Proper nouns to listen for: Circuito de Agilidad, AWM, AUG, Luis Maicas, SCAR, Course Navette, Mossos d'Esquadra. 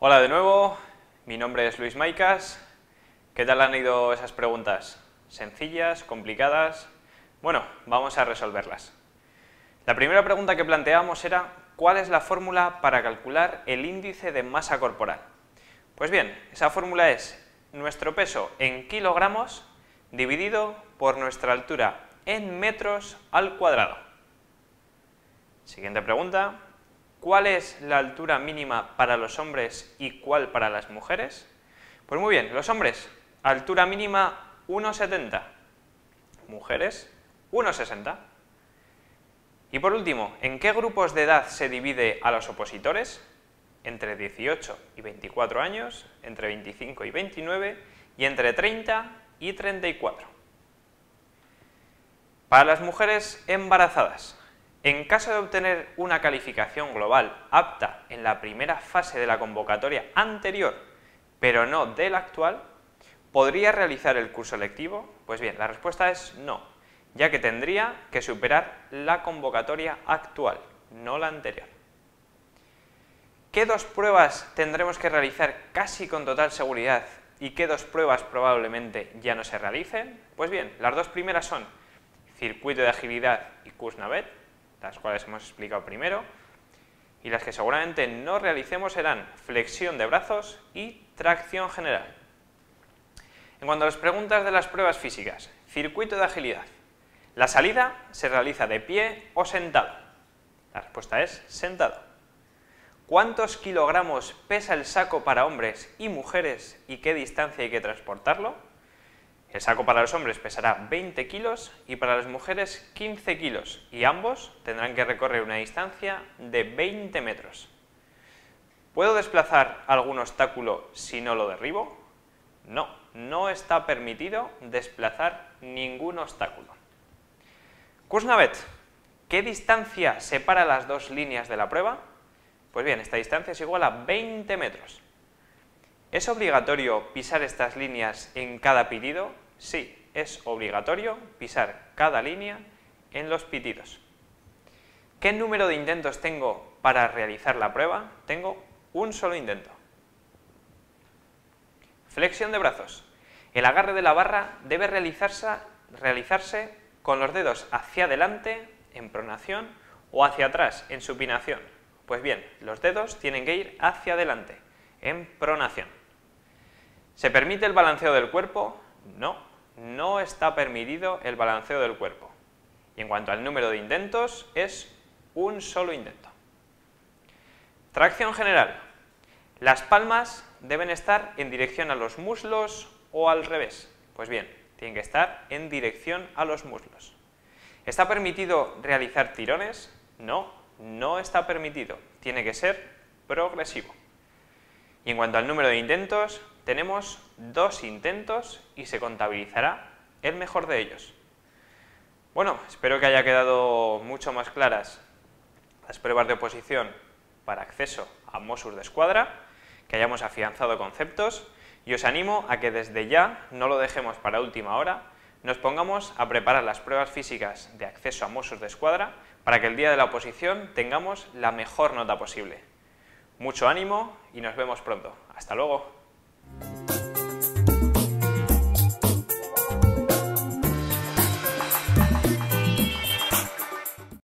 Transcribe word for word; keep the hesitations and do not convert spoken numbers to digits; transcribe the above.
Hola de nuevo, mi nombre es Luis Maicas. ¿Qué tal han ido esas preguntas? ¿Sencillas? ¿Complicadas? Bueno, vamos a resolverlas. La primera pregunta que planteábamos era ¿cuál es la fórmula para calcular el índice de masa corporal? Pues bien, esa fórmula es nuestro peso en kilogramos dividido por nuestra altura en metros al cuadrado. Siguiente pregunta. ¿Cuál es la altura mínima para los hombres y cuál para las mujeres? Pues muy bien, los hombres, altura mínima uno setenta, mujeres uno sesenta. Y por último, ¿en qué grupos de edad se divide a los opositores? Entre dieciocho y veinticuatro años, entre veinticinco y veintinueve y entre treinta y treinta y cuatro. Para las mujeres embarazadas. En caso de obtener una calificación global apta en la primera fase de la convocatoria anterior, pero no de la actual, ¿podría realizar el curso lectivo? Pues bien, la respuesta es no, ya que tendría que superar la convocatoria actual, no la anterior. ¿Qué dos pruebas tendremos que realizar casi con total seguridad y qué dos pruebas probablemente ya no se realicen? Pues bien, las dos primeras son Circuito de Agilidad y Course Navette, las cuales hemos explicado primero, y las que seguramente no realicemos serán flexión de brazos y tracción general. En cuanto a las preguntas de las pruebas físicas, circuito de agilidad. ¿La salida se realiza de pie o sentado? La respuesta es sentado. ¿Cuántos kilogramos pesa el saco para hombres y mujeres y qué distancia hay que transportarlo? El saco para los hombres pesará veinte kilos y para las mujeres quince kilos y ambos tendrán que recorrer una distancia de veinte metros. ¿Puedo desplazar algún obstáculo si no lo derribo? No, no está permitido desplazar ningún obstáculo. Course Navette. ¿Qué distancia separa las dos líneas de la prueba? Pues bien, esta distancia es igual a veinte metros. ¿Es obligatorio pisar estas líneas en cada pitido? Sí, es obligatorio pisar cada línea en los pitidos. ¿Qué número de intentos tengo para realizar la prueba? Tengo un solo intento. Flexión de brazos. El agarre de la barra debe realizarse, realizarse con los dedos hacia adelante en pronación o hacia atrás en supinación. Pues bien, los dedos tienen que ir hacia adelante en pronación. ¿Se permite el balanceo del cuerpo? No, no está permitido el balanceo del cuerpo. Y en cuanto al número de intentos, es un solo intento. Tracción general. Las palmas deben estar en dirección a los muslos o al revés. Pues bien, tienen que estar en dirección a los muslos. ¿Está permitido realizar tirones? No, no está permitido. Tiene que ser progresivo. Y en cuanto al número de intentos, tenemos dos intentos y se contabilizará el mejor de ellos. Bueno, espero que haya quedado mucho más claras las pruebas de oposición para acceso a Mossos d'Esquadra, que hayamos afianzado conceptos y os animo a que desde ya, no lo dejemos para última hora, nos pongamos a preparar las pruebas físicas de acceso a Mossos d'Esquadra para que el día de la oposición tengamos la mejor nota posible. Mucho ánimo y nos vemos pronto. Hasta luego.